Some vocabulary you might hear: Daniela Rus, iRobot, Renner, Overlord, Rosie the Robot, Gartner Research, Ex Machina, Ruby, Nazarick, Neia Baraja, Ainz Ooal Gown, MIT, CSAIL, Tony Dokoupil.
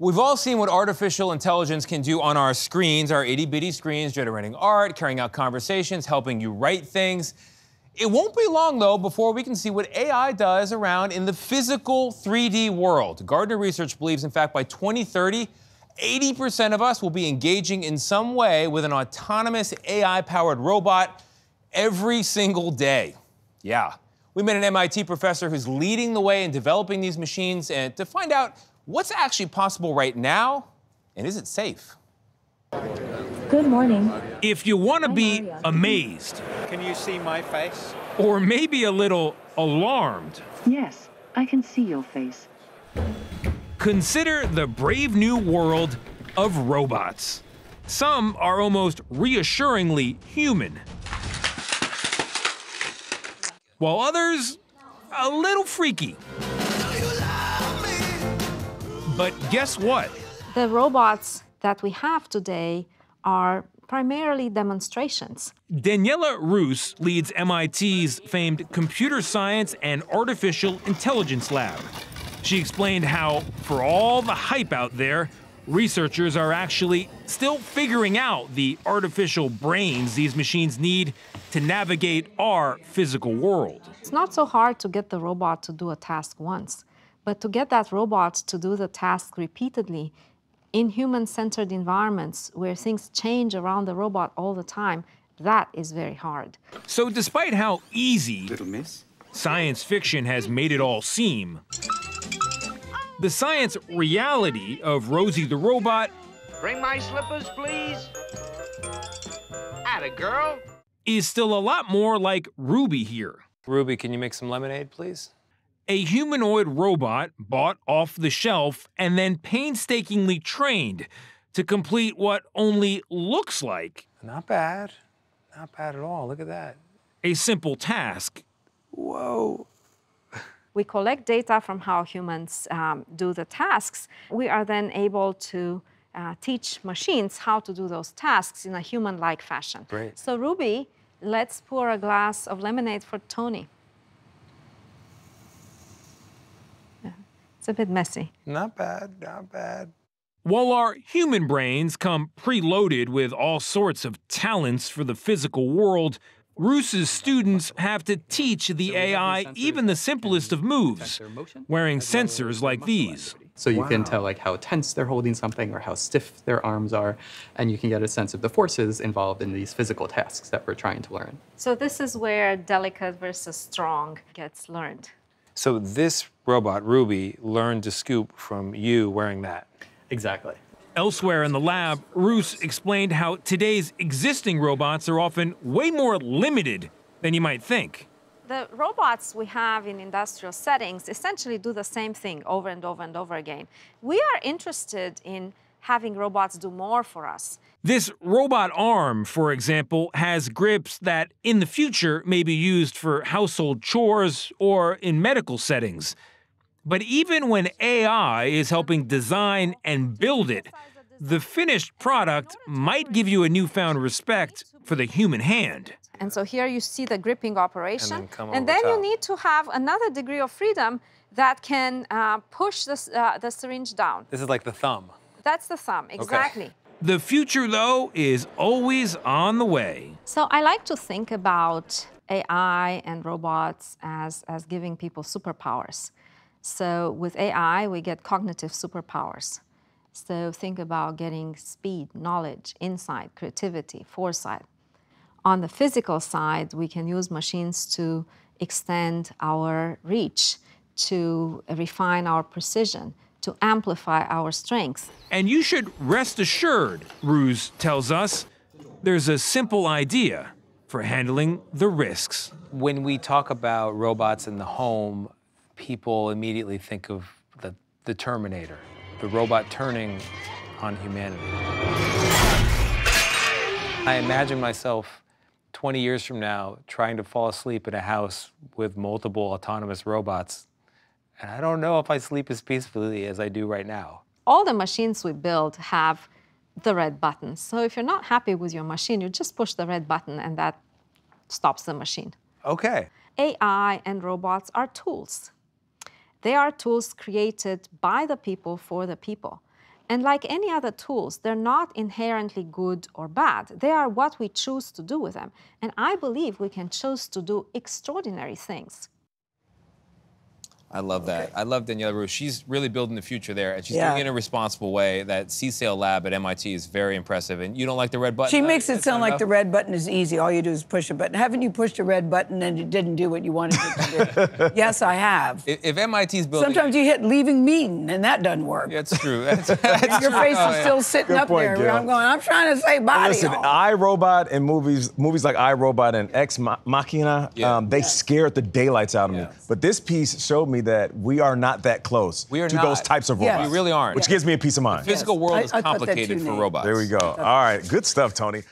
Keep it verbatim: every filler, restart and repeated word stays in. We've all seen what artificial intelligence can do on our screens, our itty-bitty screens, generating art, carrying out conversations, helping you write things. It won't be long, though, before we can see what A I does around in the physical three D world. Gartner Research believes, in fact, by twenty thirty, eighty percent of us will be engaging in some way with an autonomous A I-powered robot every single day. Yeah. We met an M I T professor who's leading the way in developing these machines, and to find out what's actually possible right now, and is it safe? Good morning. If you want to be amazed... Can you see my face? Or maybe a little alarmed... Yes, I can see your face. Consider the brave new world of robots. Some are almost reassuringly human, while others, a little freaky. But guess what? The robots that we have today are primarily demonstrations. Daniela Rus leads M I T's famed Computer Science and Artificial Intelligence Lab. She explained how, for all the hype out there, researchers are actually still figuring out the artificial brains these machines need to navigate our physical world. It's not so hard to get the robot to do a task once, but to get that robot to do the task repeatedly in human-centered environments where things change around the robot all the time, that is very hard. So despite how easy Little miss. science fiction has made it all seem, the science reality of Rosie the Robot Bring my slippers, please. Atta girl. Is still a lot more like Ruby here. Ruby, can you make some lemonade, please? A humanoid robot bought off the shelf and then painstakingly trained to complete what only looks like... Not bad. Not bad at all. Look at that. ...a simple task. Whoa. We collect data from how humans um, do the tasks. We are then able to uh, teach machines how to do those tasks in a human-like fashion. Great. So Ruby, let's pour a glass of lemonade for Tony. It's a bit messy. Not bad, not bad. While our human brains come preloaded with all sorts of talents for the physical world, Rus's students have to teach the A I even the simplest of moves, wearing sensors like these. So you wow. can tell like how tense they're holding something or how stiff their arms are, and you can get a sense of the forces involved in these physical tasks that we're trying to learn. So this is where delicate versus strong gets learned. So this robot, Ruby, learned to scoop from you wearing that. Exactly. Elsewhere in the lab, Rus explained how today's existing robots are often way more limited than you might think. The robots we have in industrial settings essentially do the same thing over and over and over again. We are interested in having robots do more for us. This robot arm, for example, has grips that in the future may be used for household chores or in medical settings. But even when A I is helping design and build it, the finished product might give you a newfound respect for the human hand. And so here you see the gripping operation. And then, and then you need to have another degree of freedom that can uh, push this, uh, the syringe down. This is like the thumb. That's the thumb, exactly. Okay. The future, though, is always on the way. So I like to think about A I and robots as, as giving people superpowers. So with A I, we get cognitive superpowers. So think about getting speed, knowledge, insight, creativity, foresight. On the physical side, we can use machines to extend our reach, to refine our precision, to amplify our strengths. And you should rest assured, Rus tells us, there's a simple idea for handling the risks. When we talk about robots in the home, people immediately think of the, the Terminator, the robot turning on humanity. I imagine myself twenty years from now trying to fall asleep in a house with multiple autonomous robots. And I don't know if I sleep as peacefully as I do right now. All the machines we build have the red button. So if you're not happy with your machine, you just push the red button and that stops the machine. Okay. A I and robots are tools. They are tools created by the people for the people. And like any other tools, they're not inherently good or bad. They are what we choose to do with them. And I believe we can choose to do extraordinary things. I love that. Okay. I love Daniela Rus. She's really building the future there, and she's yeah. doing it in a responsible way. That C S A I L lab at M I T is very impressive. And you don't like the red button? She makes uh, it sound like enough? the red button is easy. All you do is push a button. Haven't you pushed a red button and it didn't do what you wanted it to do? Yes, I have. If, if M I T's building... Sometimes you hit leaving meeting, and that doesn't work. That's true. That's, that's Your true. face oh, is yeah. still sitting Good up point, there. Gil. I'm going, I'm trying to say body. Listen, iRobot and movies movies like iRobot and Ex Machina, yeah. um, they yeah. scared the daylights out of yeah. me. But this piece showed me that we are not that close we are to not. those types of robots. Yes. We really aren't. Which yes. gives me a peace of mind. The physical yes. world I, is I complicated for robots. There we go. All right, good stuff, Tony.